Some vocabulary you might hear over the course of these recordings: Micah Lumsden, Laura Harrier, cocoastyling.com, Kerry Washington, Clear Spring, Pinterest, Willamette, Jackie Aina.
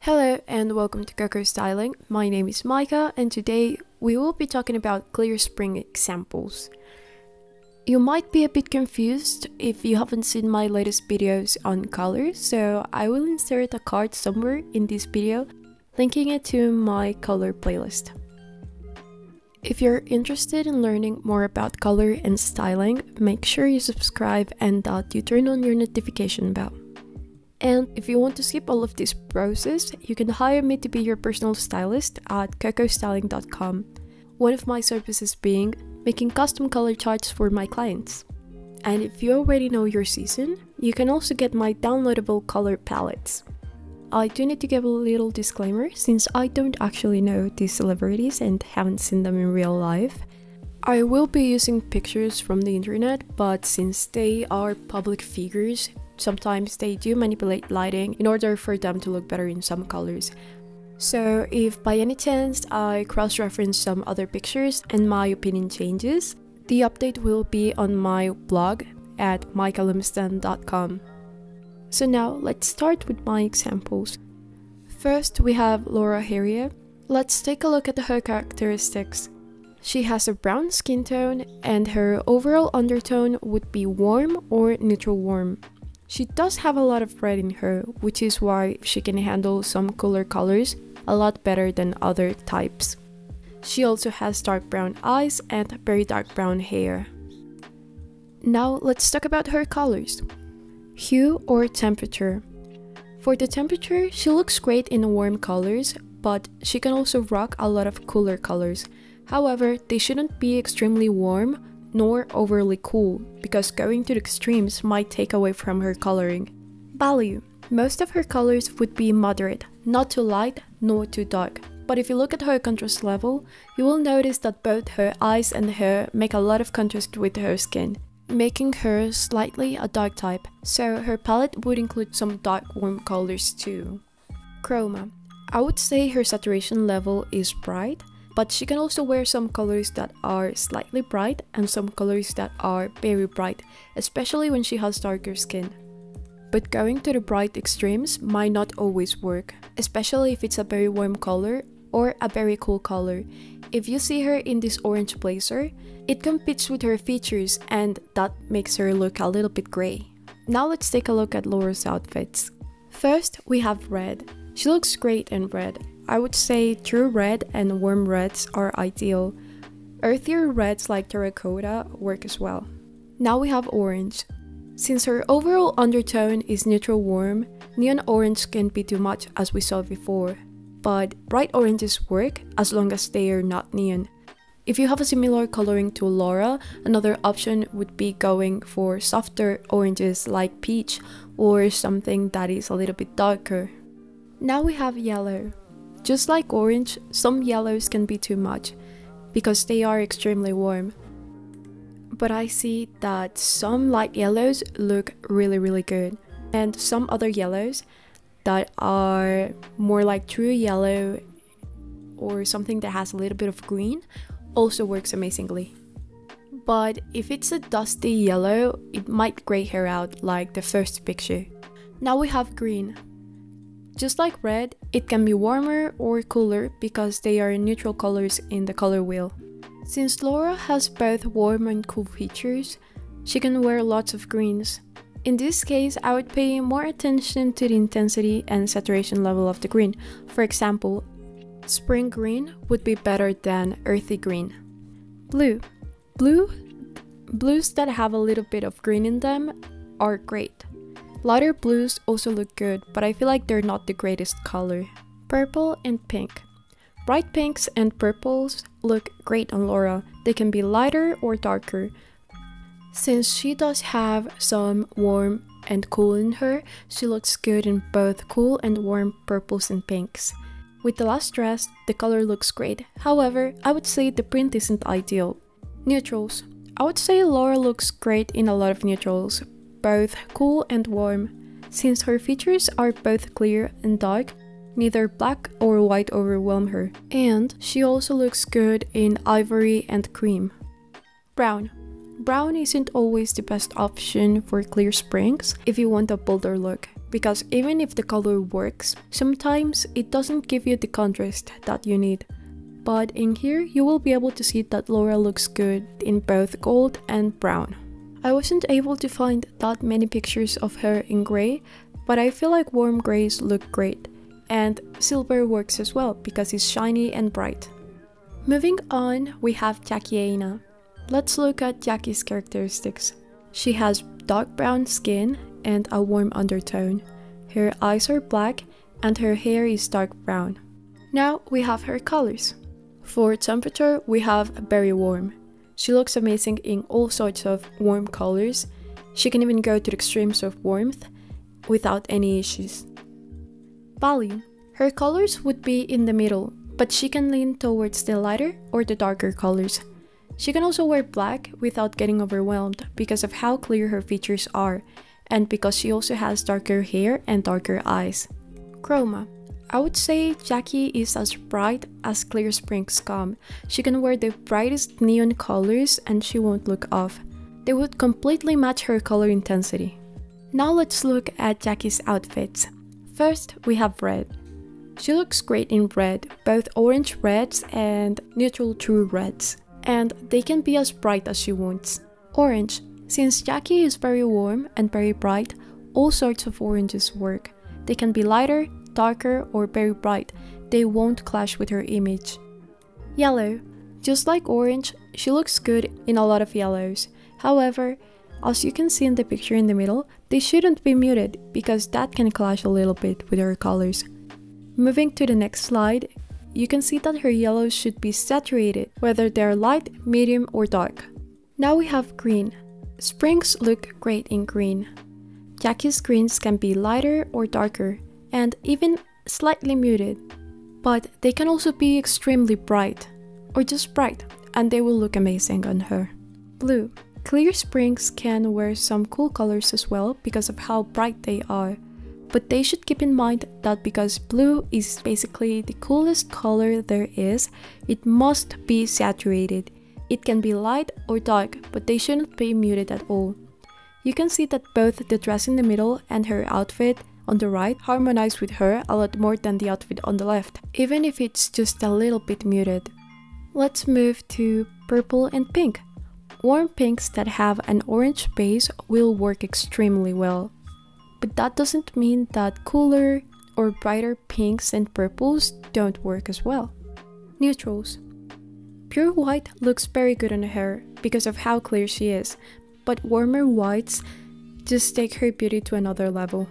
Hello and welcome to Coco Styling. My name is Micah and today we will be talking about Clear Spring examples. You might be a bit confused if you haven't seen my latest videos on color, so I will insert a card somewhere in this video, linking it to my color playlist. If you're interested in learning more about color and styling, make sure you subscribe and that you turn on your notification bell. And if you want to skip all of this process, you can hire me to be your personal stylist at cocoastyling.com, one of my services being making custom color charts for my clients. And if you already know your season, you can also get my downloadable color palettes. I do need to give a little disclaimer since I don't actually know these celebrities and haven't seen them in real life. I will be using pictures from the internet, but since they are public figures, sometimes they do manipulate lighting in order for them to look better in some colors. So if by any chance I cross-reference some other pictures and my opinion changes, the update will be on my blog at micahlumsden.com. So now let's start with my examples. First we have Laura Harrier. Let's take a look at her characteristics. She has a brown skin tone and her overall undertone would be warm or neutral warm. She does have a lot of red in her, which is why she can handle some cooler colors a lot better than other types. She also has dark brown eyes and very dark brown hair. Now let's talk about her colors. Hue or temperature. For the temperature, she looks great in warm colors, but she can also rock a lot of cooler colors. However, they shouldn't be extremely warm nor overly cool, because going to the extremes might take away from her coloring. Value. Most of her colors would be moderate, not too light nor too dark. But if you look at her contrast level, you will notice that both her eyes and hair make a lot of contrast with her skin, making her slightly a dark type, so her palette would include some dark warm colors too. Chroma. I would say her saturation level is bright, but she can also wear some colors that are slightly bright and some colors that are very bright, especially when she has darker skin. But going to the bright extremes might not always work, especially if it's a very warm color or a very cool color. If you see her in this orange blazer, it competes with her features and that makes her look a little bit grey. Now let's take a look at Laura's outfits. First, we have red. She looks great in red. I would say true red and warm reds are ideal. Earthier reds like terracotta work as well. Now we have orange. Since her overall undertone is neutral warm, neon orange can be too much as we saw before. But bright oranges work as long as they are not neon. If you have a similar coloring to Laura, another option would be going for softer oranges like peach or something that is a little bit darker. Now we have yellow. Just like orange, some yellows can be too much, because they are extremely warm. But I see that some light yellows look really good, and some other yellows that are more like true yellow or something that has a little bit of green also works amazingly. But if it's a dusty yellow, it might gray her out like the first picture. Now we have green. Just like red, it can be warmer or cooler because they are neutral colors in the color wheel. Since Laura has both warm and cool features, she can wear lots of greens. In this case, I would pay more attention to the intensity and saturation level of the green. For example, spring green would be better than earthy green. Blue. Blues that have a little bit of green in them are great. Lighter blues also look good, but I feel like they're not the greatest color. Purple and pink. Bright pinks and purples look great on Laura. They can be lighter or darker. Since she does have some warm and cool in her, she looks good in both cool and warm purples and pinks. With the last dress, the color looks great. However, I would say the print isn't ideal. Neutrals. I would say Laura looks great in a lot of neutrals, both cool and warm. Since her features are both clear and dark, neither black or white overwhelm her, and she also looks good in ivory and cream. Brown. Brown isn't always the best option for Clear Springs if you want a bolder look, because even if the color works, sometimes it doesn't give you the contrast that you need. But in here, you will be able to see that Laura looks good in both gold and brown. I wasn't able to find that many pictures of her in grey, but I feel like warm greys look great, and silver works as well because it's shiny and bright. Moving on, we have Jackie Aina. Let's look at Jackie's characteristics. She has dark brown skin and a warm undertone. Her eyes are black and her hair is dark brown. Now we have her colors. For temperature, we have very warm. She looks amazing in all sorts of warm colors. She can even go to the extremes of warmth without any issues. Value. Her colors would be in the middle, but she can lean towards the lighter or the darker colors. She can also wear black without getting overwhelmed because of how clear her features are, and because she also has darker hair and darker eyes. Chroma. I would say Jackie is as bright as Clear Springs come. She can wear the brightest neon colors and she won't look off. They would completely match her color intensity. Now let's look at Jackie's outfits. First, we have red. She looks great in red, both orange reds and neutral true reds, and they can be as bright as she wants. Orange. Since Jackie is very warm and very bright, all sorts of oranges work. They can be lighter, darker, or very bright. They won't clash with her image. Yellow. Just like orange, she looks good in a lot of yellows. However, as you can see in the picture in the middle, they shouldn't be muted because that can clash a little bit with her colors. Moving to the next slide, you can see that her yellows should be saturated, whether they're light, medium, or dark. Now we have green. Springs look great in green. Jackie's greens can be lighter or darker, and even slightly muted, but they can also be extremely bright, or just bright, and they will look amazing on her. Blue. Clear Springs can wear some cool colors as well because of how bright they are, but they should keep in mind that because blue is basically the coolest color there is, it must be saturated. It can be light or dark, but they shouldn't be muted at all. You can see that both the dress in the middle and her outfit on the right harmonize with her a lot more than the outfit on the left, even if it's just a little bit muted. Let's move to purple and pink. Warm pinks that have an orange base will work extremely well, but that doesn't mean that cooler or brighter pinks and purples don't work as well. Neutrals. Pure white looks very good on her because of how clear she is, but warmer whites just take her beauty to another level.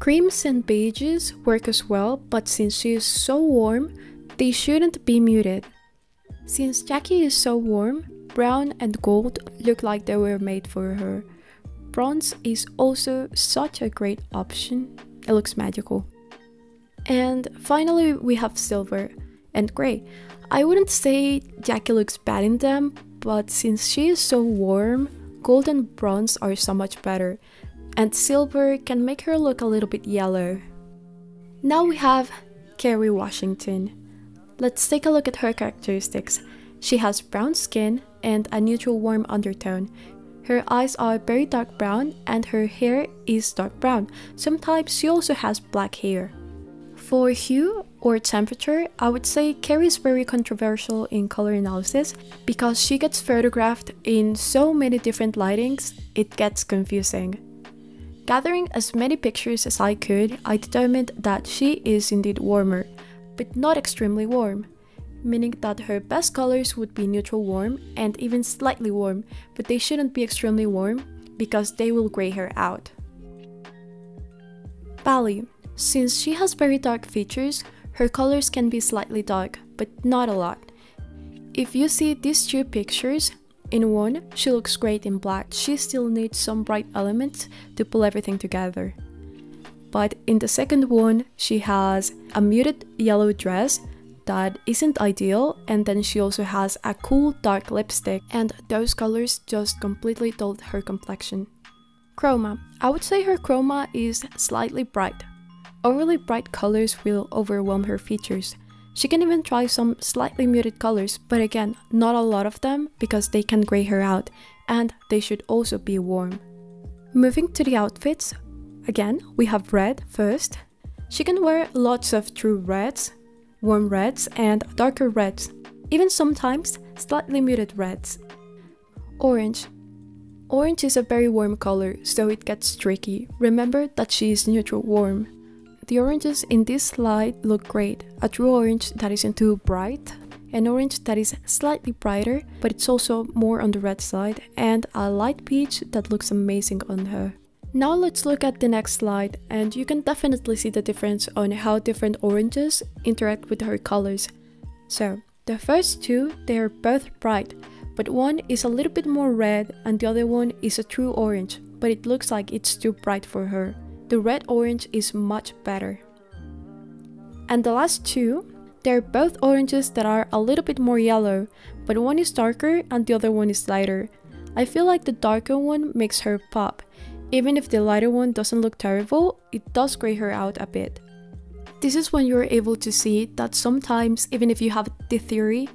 Creams and beiges work as well, but since she is so warm, they shouldn't be muted. Since Jackie is so warm, brown and gold look like they were made for her. Bronze is also such a great option. It looks magical. And finally, we have silver and grey. I wouldn't say Jackie looks bad in them, but since she is so warm, gold and bronze are so much better, and silver can make her look a little bit yellow. Now we have Kerry Washington. Let's take a look at her characteristics. She has brown skin and a neutral warm undertone. Her eyes are very dark brown and her hair is dark brown. Sometimes she also has black hair. For hue or temperature, I would say Kerry is very controversial in color analysis because she gets photographed in so many different lightings, it gets confusing. Gathering as many pictures as I could, I determined that she is indeed warmer, but not extremely warm, meaning that her best colors would be neutral warm and even slightly warm, but they shouldn't be extremely warm because they will grey her out. Value. Since she has very dark features, her colors can be slightly dark, but not a lot. If you see these two pictures, in one, she looks great in black. She still needs some bright elements to pull everything together. But in the second one, she has a muted yellow dress that isn't ideal, and then she also has a cool dark lipstick, and those colors just completely dulled her complexion. Chroma. I would say her chroma is slightly bright. Overly bright colors will overwhelm her features. She can even try some slightly muted colors, but again, not a lot of them because they can gray her out and they should also be warm. Moving to the outfits, again, we have red first. She can wear lots of true reds, warm reds and darker reds, even sometimes slightly muted reds. Orange. Orange is a very warm color, so it gets tricky. Remember that she is neutral warm. The oranges in this slide look great. A true orange that isn't too bright, an orange that is slightly brighter, but it's also more on the red side, and a light peach that looks amazing on her. Now let's look at the next slide, and you can definitely see the difference on how different oranges interact with her colors. So, the first two, they are both bright, but one is a little bit more red and the other one is a true orange, but it looks like it's too bright for her. The red orange is much better. And the last two, they're both oranges that are a little bit more yellow, but one is darker and the other one is lighter. I feel like the darker one makes her pop. Even if the lighter one doesn't look terrible, it does gray her out a bit. This is when you're able to see that sometimes, even if you have the theory,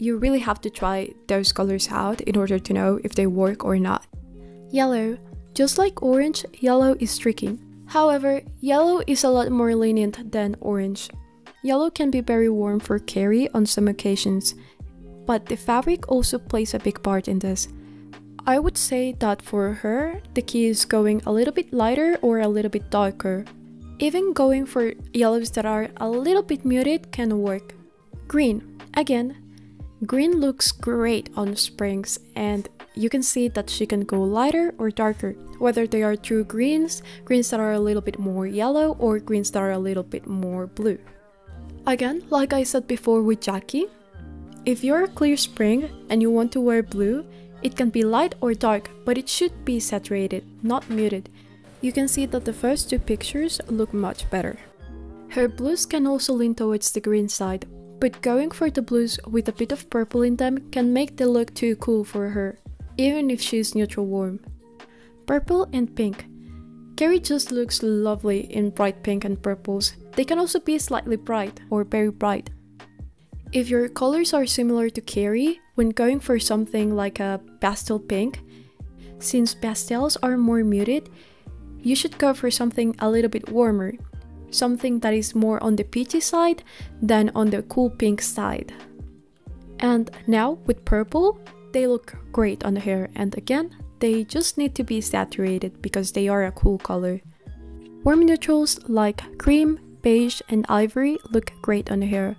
you really have to try those colors out in order to know if they work or not. Yellow. Just like orange, yellow is tricky. However, yellow is a lot more lenient than orange. Yellow can be very warm for Kerry on some occasions, but the fabric also plays a big part in this. I would say that for her, the key is going a little bit lighter or a little bit darker. Even going for yellows that are a little bit muted can work. Green. Again, green looks great on Springs, and you can see that she can go lighter or darker, whether they are true greens, greens that are a little bit more yellow, or greens that are a little bit more blue. Again, like I said before with Jackie, if you're a Clear Spring and you want to wear blue, it can be light or dark, but it should be saturated, not muted. You can see that the first two pictures look much better. Her blues can also lean towards the green side, but going for the blues with a bit of purple in them can make the look too cool for her, even if she's neutral warm. Purple and pink. Kerry just looks lovely in bright pink and purples. They can also be slightly bright or very bright. If your colors are similar to Kerry, when going for something like a pastel pink, since pastels are more muted, you should go for something a little bit warmer, something that is more on the peachy side than on the cool pink side. And now with purple, they look great on her, and again, they just need to be saturated because they are a cool color. Warm neutrals like cream, beige and ivory look great on her.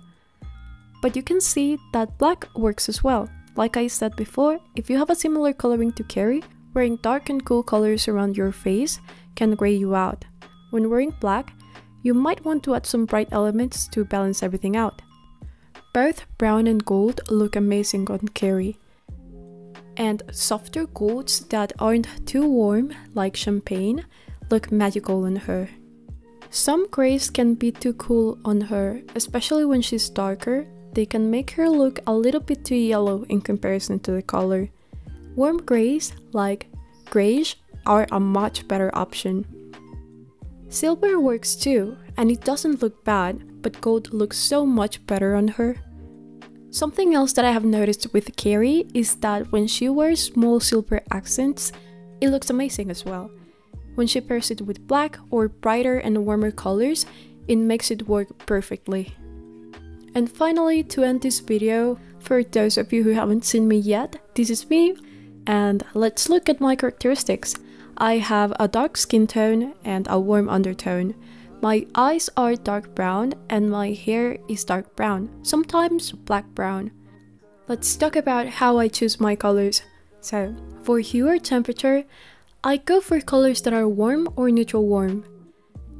But you can see that black works as well. Like I said before, if you have a similar coloring to Kerry, wearing dark and cool colors around your face can gray you out. When wearing black, you might want to add some bright elements to balance everything out. Both brown and gold look amazing on Kerry. And softer golds that aren't too warm, like champagne, look magical on her. Some grays can be too cool on her, especially when she's darker. They can make her look a little bit too yellow in comparison to the color. Warm grays, like grayish, are a much better option. Silver works too, and it doesn't look bad, but gold looks so much better on her. Something else that I have noticed with Kerry is that when she wears small silver accents, it looks amazing as well. When she pairs it with black or brighter and warmer colors, it makes it work perfectly. And finally, to end this video, for those of you who haven't seen me yet, this is me, and let's look at my characteristics. I have a dark skin tone and a warm undertone. My eyes are dark brown and my hair is dark brown, sometimes black brown. Let's talk about how I choose my colors. So, for hue or temperature, I go for colors that are warm or neutral warm.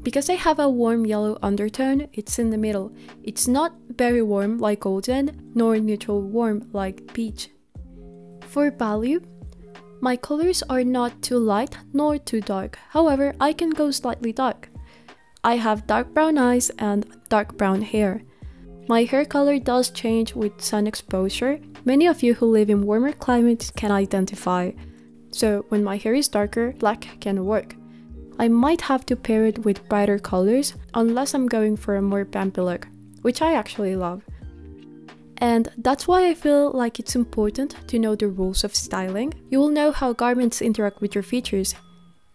Because I have a warm yellow undertone, it's in the middle. It's not very warm like golden, nor neutral warm like peach. For value, my colors are not too light nor too dark, however, I can go slightly dark. I have dark brown eyes and dark brown hair. My hair color does change with sun exposure. Many of you who live in warmer climates can identify. So when my hair is darker, black can work. I might have to pair it with brighter colors unless I'm going for a more vampy look, which I actually love. And that's why I feel like it's important to know the rules of styling. You will know how garments interact with your features,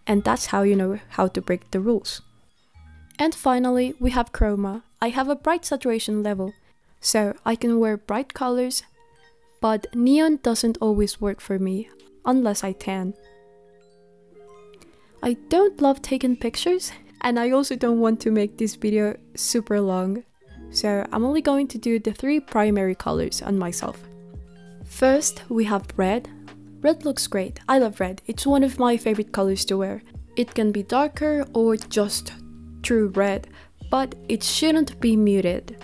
and that's how you know how to break the rules. And finally, we have chroma. I have a bright saturation level, so I can wear bright colors, but neon doesn't always work for me, unless I tan. I don't love taking pictures, and I also don't want to make this video super long. So I'm only going to do the three primary colors on myself. First, we have red. Red looks great. I love red. It's one of my favorite colors to wear. It can be darker or just true red, but it shouldn't be muted.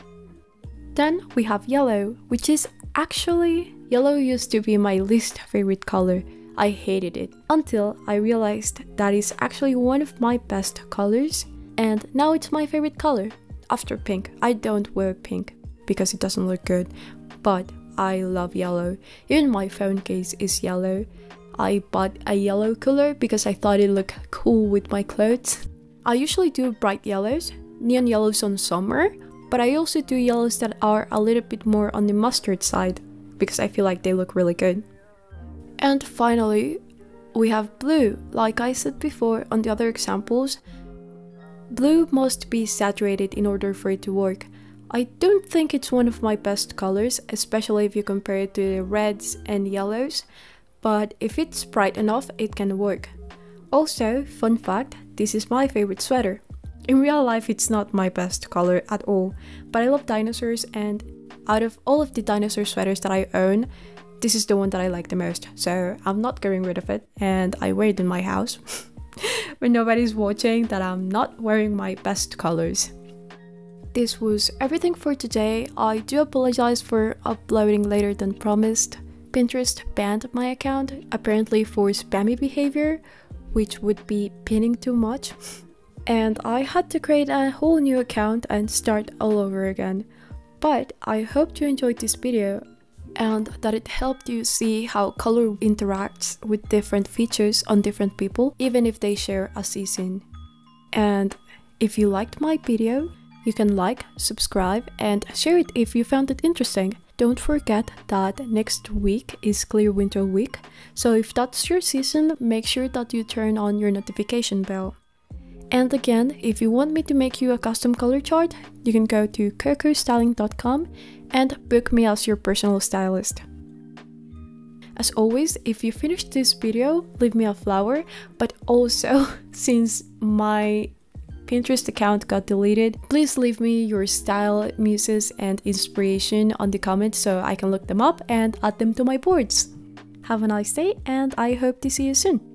Then we have yellow, which is actually... Yellow used to be my least favorite color. I hated it until I realized that it's actually one of my best colors, and now it's my favorite color. After pink. I don't wear pink because it doesn't look good, but I love yellow. Even my phone case is yellow. I bought a yellow cooler because I thought it looked cool with my clothes. I usually do bright yellows, neon yellows on summer, but I also do yellows that are a little bit more on the mustard side because I feel like they look really good. And finally, we have blue. Like I said before on the other examples, blue must be saturated in order for it to work. I don't think it's one of my best colors, especially if you compare it to the reds and yellows, but if it's bright enough, it can work. Also, fun fact, this is my favorite sweater. In real life, it's not my best color at all, but I love dinosaurs, and out of all of the dinosaur sweaters that I own, this is the one that I like the most, so I'm not getting rid of it, and I wear it in my house. When nobody's watching that I'm not wearing my best colors. This was everything for today. I do apologize for uploading later than promised. Pinterest banned my account, apparently for spammy behavior, which would be pinning too much. And I had to create a whole new account and start all over again. But I hope you enjoyed this video and that it helped you see how color interacts with different features on different people, even if they share a season. And if you liked my video, you can like, subscribe, and share it if you found it interesting. Don't forget that next week is Clear Winter Week, so if that's your season, make sure that you turn on your notification bell. And again, if you want me to make you a custom color chart, you can go to cocoastyling.com and book me as your personal stylist. As always, if you finished this video, leave me a flower, but also, since my Pinterest account got deleted, please leave me your style, muses, and inspiration on the comments so I can look them up and add them to my boards. Have a nice day, and I hope to see you soon.